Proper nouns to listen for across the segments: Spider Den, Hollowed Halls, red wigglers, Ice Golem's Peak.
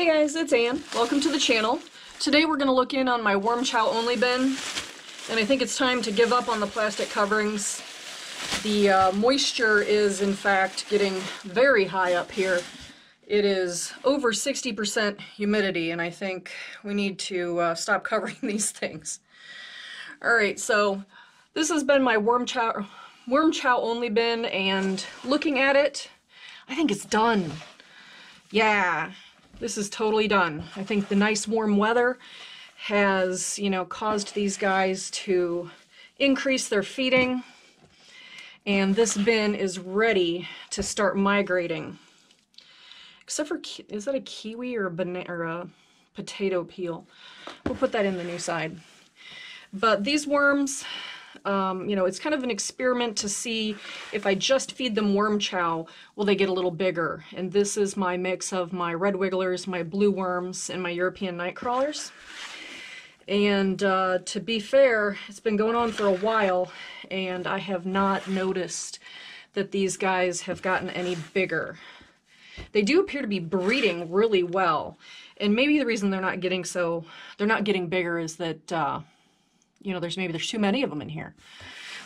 Hey guys, it's Anne. Welcome to the channel. Today we're going to look in on my worm chow only bin, and I think it's time to give up on the plastic coverings. The moisture is in fact getting very high up here. It is over 60% humidity, and I think we need to stop covering these things. Alright, so this has been my worm chow only bin, and looking at it, I think it's done. Yeah. This is totally done. I think the nice warm weather has, caused these guys to increase their feeding, and this bin is ready to start migrating. Except for, is that a kiwi or a banana or a potato peel? We'll put that in the new side. But these worms, it's kind of an experiment to see if I just feed them worm chow, will they get a little bigger? And this is my mix of my red wigglers, my blue worms, and my European night crawlers. And to be fair, it's been going on for a while, and I have not noticed that these guys have gotten any bigger. They do appear to be breeding really well, and maybe the reason they're not getting bigger is that there's too many of them in here.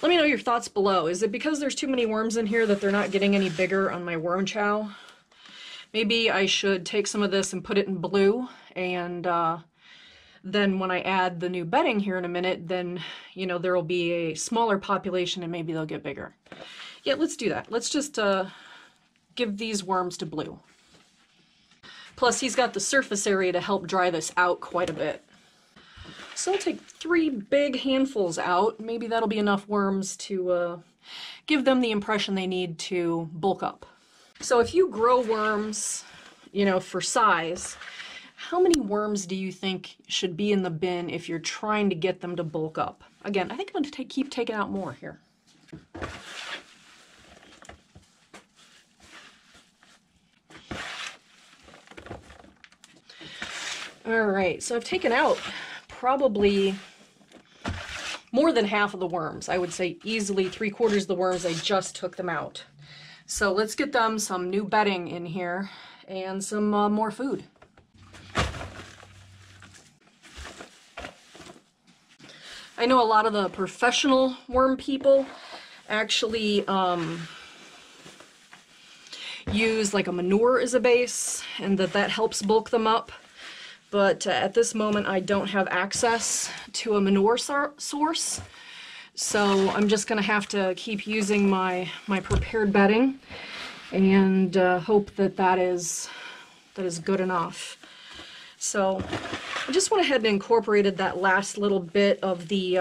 Let me know your thoughts below. Is it because there's too many worms in here that they're not getting any bigger on my worm chow? Maybe I should take some of this and put it in blue, and then when I add the new bedding here in a minute, then there'll be a smaller population and maybe they'll get bigger. Yeah, let's do that. Let's just give these worms to blue. Plus he's got the surface area to help dry this out quite a bit. So I'll take 3 big handfuls out. Maybe that'll be enough worms to give them the impression they need to bulk up. So if you grow worms, for size, how many worms do you think should be in the bin if you're trying to get them to bulk up? Again, I think I'm going to keep taking out more here. All right, so I've taken out probably more than half of the worms. I would say easily 3/4 of the worms. I just took them out. So let's get them some new bedding in here and some more food. I know a lot of the professional worm people actually use like a manure as a base, and that helps bulk them up. But at this moment, I don't have access to a manure source, so I'm just going to have to keep using my prepared bedding and hope that is good enough. So I just went ahead and incorporated that last little bit of the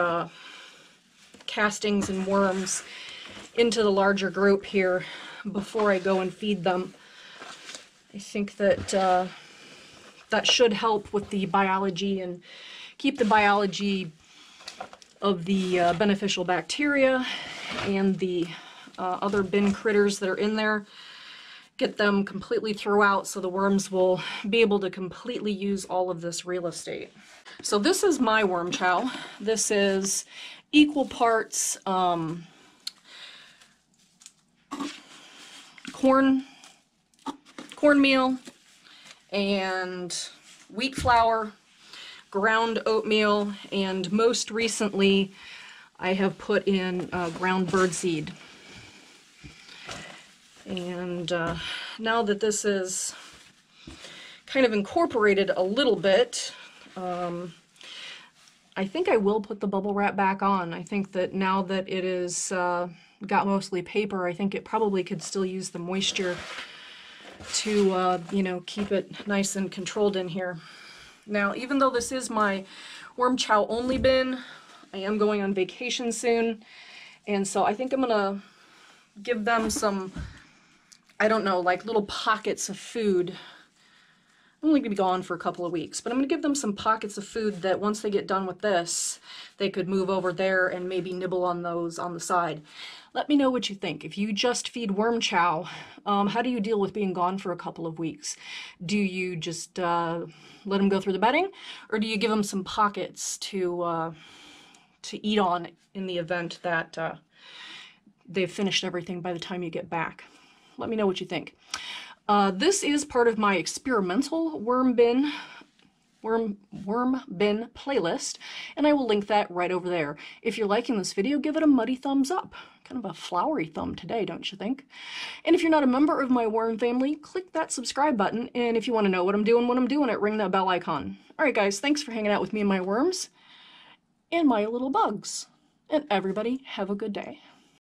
castings and worms into the larger group here before I go and feed them. I think that that should help with the biology and keep the biology of the beneficial bacteria and the other bin critters that are in there, get them completely throughout, so the worms will be able to completely use all of this real estate. So this is my worm chow. This is equal parts cornmeal, and wheat flour, ground oatmeal, and most recently I have put in ground birdseed. And now that this is kind of incorporated a little bit, I think I will put the bubble wrap back on. I think that now that it is got mostly paper, I think it probably could still use the moisture to keep it nice and controlled in here. Now, even though this is my worm chow only bin, I am going on vacation soon, and so I think I'm gonna give them some, I don't know, like little pockets of food. I'm only gonna be gone for a couple of weeks, but I'm gonna give them some pockets of food that once they get done with this, they could move over there and maybe nibble on those on the side. Let me know what you think. If you just feed worm chow, how do you deal with being gone for a couple of weeks? Do you just let them go through the bedding, or do you give them some pockets to eat on in the event that they've finished everything by the time you get back? Let me know what you think. This is part of my experimental worm bin playlist, and I will link that right over there. If you're liking this video, give it a muddy thumbs up. Kind of a flowery thumb today, don't you think? And if you're not a member of my worm family, click that subscribe button, and if you want to know what I'm doing when I'm doing it, ring that bell icon. Alright guys, thanks for hanging out with me and my worms, and my little bugs. And everybody, have a good day.